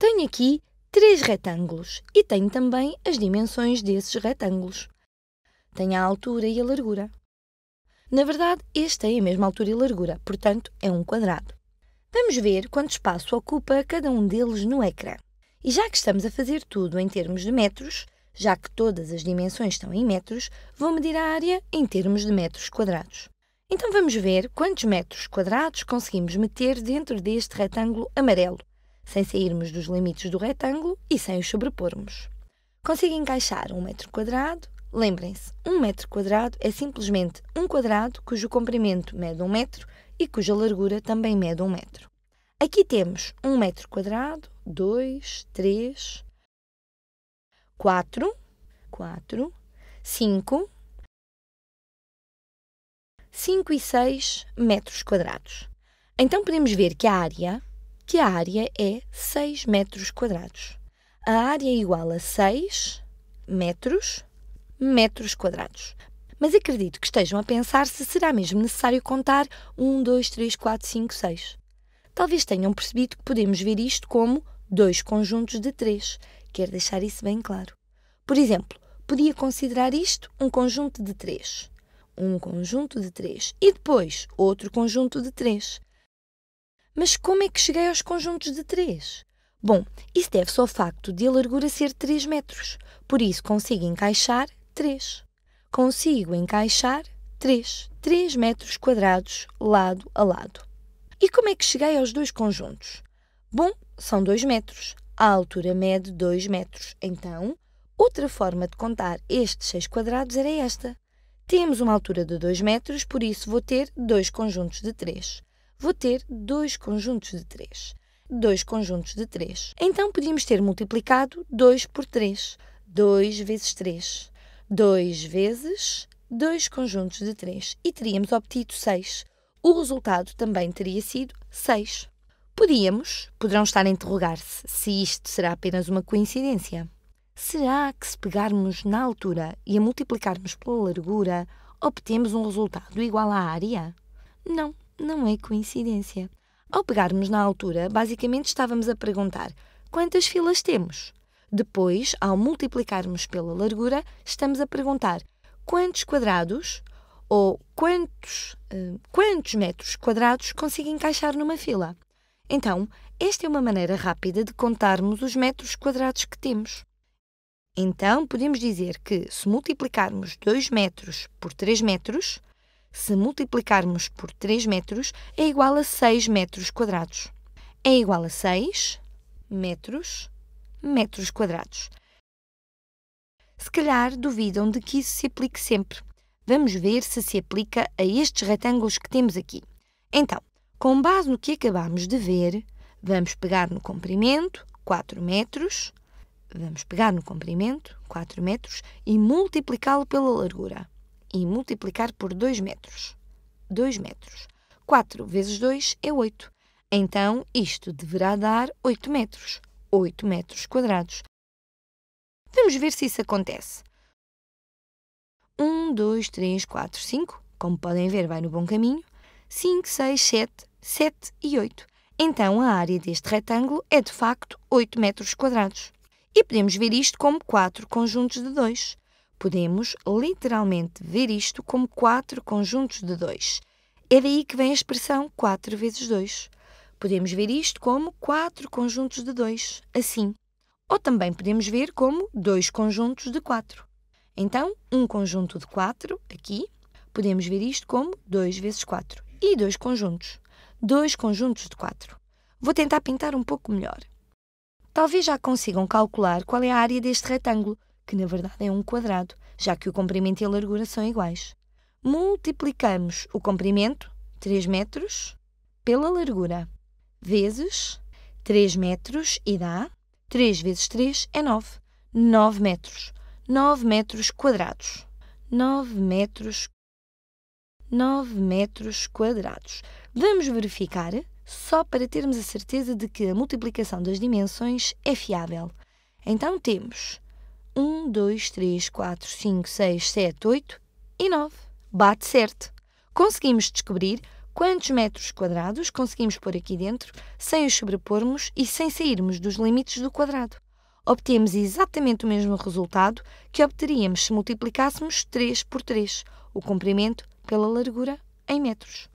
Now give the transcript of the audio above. Tenho aqui 3 retângulos e tenho também as dimensões desses retângulos. Tenho a altura e a largura. Na verdade, este tem a mesma altura e largura, portanto, é um quadrado. Vamos ver quanto espaço ocupa cada um deles no ecrã. E já que estamos a fazer tudo em termos de metros, já que todas as dimensões estão em metros, vou medir a área em termos de metros quadrados. Então vamos ver quantos metros quadrados conseguimos meter dentro deste retângulo amarelo, sem sairmos dos limites do retângulo e sem os sobrepormos. Consigo encaixar 1 metro quadrado. Lembrem-se, 1 metro quadrado é simplesmente um quadrado cujo comprimento mede 1 metro e cuja largura também mede 1 metro. Aqui temos 1 metro quadrado, 2, 3, 4, 5, 5 e 6 metros quadrados. Então podemos ver que a área é 6 metros quadrados. A área é igual a 6 metros quadrados. Mas acredito que estejam a pensar se será mesmo necessário contar 1, 2, 3, 4, 5, 6. Talvez tenham percebido que podemos ver isto como 2 conjuntos de 3. Quero deixar isso bem claro. Por exemplo, podia considerar isto um conjunto de 3. Um conjunto de 3 e depois outro conjunto de 3. Mas como é que cheguei aos conjuntos de 3? Bom, isso deve-se ao facto de a largura ser 3 metros. Por isso consigo encaixar 3. Consigo encaixar 3 metros quadrados lado a lado. E como é que cheguei aos 2 conjuntos? Bom, são 2 metros. A altura mede 2 metros. Então, outra forma de contar estes 6 quadrados era esta. Temos uma altura de 2 metros, por isso vou ter 2 conjuntos de 3. Vou ter 2 conjuntos de 3. 2 conjuntos de 3. Então, podíamos ter multiplicado 2 por 3. 2 vezes 3. 2 vezes 2 conjuntos de 3 e teríamos obtido 6. O resultado também teria sido 6. Poderão estar a interrogar-se se isto será apenas uma coincidência. Será que se pegarmos na altura e a multiplicarmos pela largura, obtemos um resultado igual à área? Não, não é coincidência. Ao pegarmos na altura, basicamente estávamos a perguntar quantas filas temos? Depois, ao multiplicarmos pela largura, estamos a perguntar quantos quadrados ou quantos metros quadrados consigo encaixar numa fila. Então, esta é uma maneira rápida de contarmos os metros quadrados que temos. Então, podemos dizer que se multiplicarmos 2 metros por 3 metros, se multiplicarmos por 3 metros, é igual a 6 metros quadrados. É igual a 6 metros quadrados. Se calhar duvidam de que isso se aplique sempre. Vamos ver se se aplica a estes retângulos que temos aqui. Então, com base no que acabámos de ver, vamos pegar no comprimento 4 metros, e multiplicá-lo pela largura. E multiplicar por 2 metros. 2 metros. 4 vezes 2 é 8. Então, isto deverá dar 8 metros. 8 metros quadrados. Vamos ver se isso acontece. 1, 2, 3, 4, 5. Como podem ver, vai no bom caminho. 5, 6, 7 e 8. Então, a área deste retângulo é, de facto, 8 metros quadrados. E podemos ver isto como 4 conjuntos de 2. Podemos, literalmente, ver isto como 4 conjuntos de 2. É daí que vem a expressão 4 vezes 2. Podemos ver isto como 4 conjuntos de 2, assim. Ou também podemos ver como 2 conjuntos de 4. Então, um conjunto de 4, aqui, podemos ver isto como 2 vezes 4. E 2 conjuntos. 2 conjuntos de 4. Vou tentar pintar um pouco melhor. Talvez já consigam calcular qual é a área deste retângulo, que na verdade é um quadrado, já que o comprimento e a largura são iguais. Multiplicamos o comprimento, 3 metros, pela largura. Vezes 3 metros e dá 3 vezes 3 é 9. 9 metros. 9 metros quadrados. 9 metros quadrados. Vamos verificar só para termos a certeza de que a multiplicação das dimensões é fiável. Então temos 1, 2, 3, 4, 5, 6, 7, 8 e 9. Bate certo. Conseguimos descobrir quantos metros quadrados conseguimos pôr aqui dentro sem os sobrepormos e sem sairmos dos limites do quadrado. Obtemos exatamente o mesmo resultado que obteríamos se multiplicássemos 3 por 3, o comprimento pela largura em metros.